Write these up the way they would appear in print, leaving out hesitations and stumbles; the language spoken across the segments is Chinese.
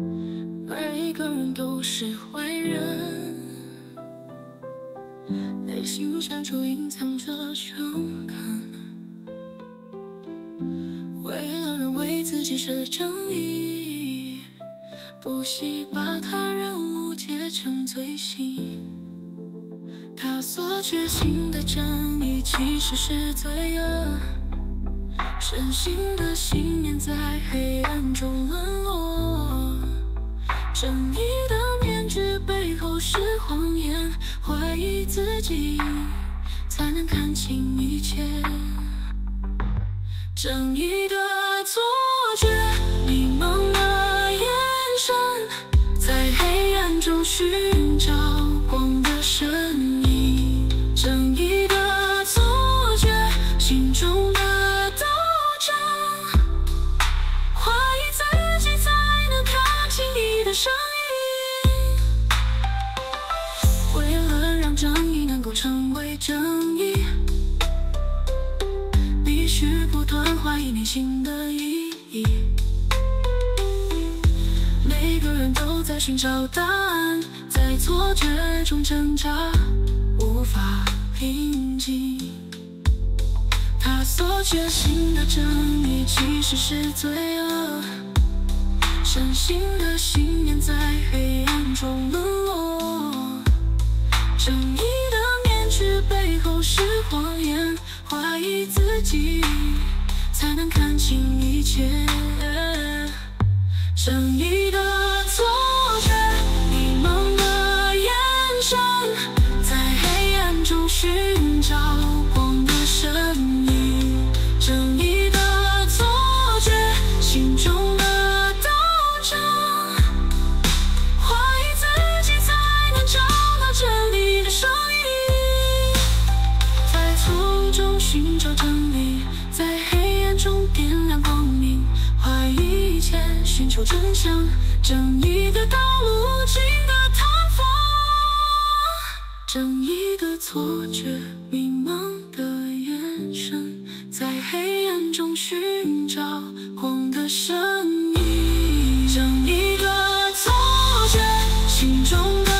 每一个人都是坏人，内心如深处隐藏着诚恳，为了人为自己是正义，不惜把他人误解成罪行。他所执行的正义其实是罪恶，深信的信念在黑暗中沦落，正义的面具背后是谎言，怀疑自己才能看清一切。正义的错觉，迷茫的眼神，在黑暗中寻找光的身影。正义的错觉，心中的 声音，为了让正义能够成为正义，必须不断怀疑内心的意义。每个人都在寻找答案，在错觉中挣扎，无法平静。他所确信的正义其实是罪恶，深信的信念在黑暗中沦落，正义的面具背后是谎言，怀疑自己才能看清一切。正义的错觉，迷茫的眼神，在黑暗中寻找光的身影。正义的错觉，心中的 寻找真理，在黑暗中点亮光明，怀疑一切，寻求真相，正义的道路值得探访。正义的错觉，迷茫的眼神，在黑暗中寻找光的身影。正义的错觉，心中的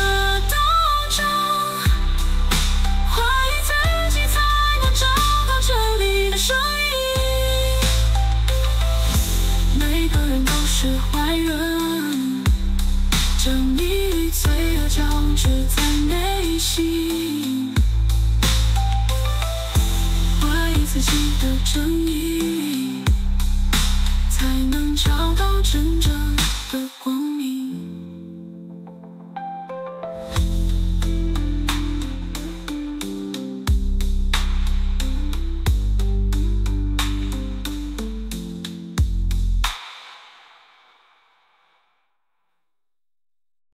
自己的正义，才能找到真正的光。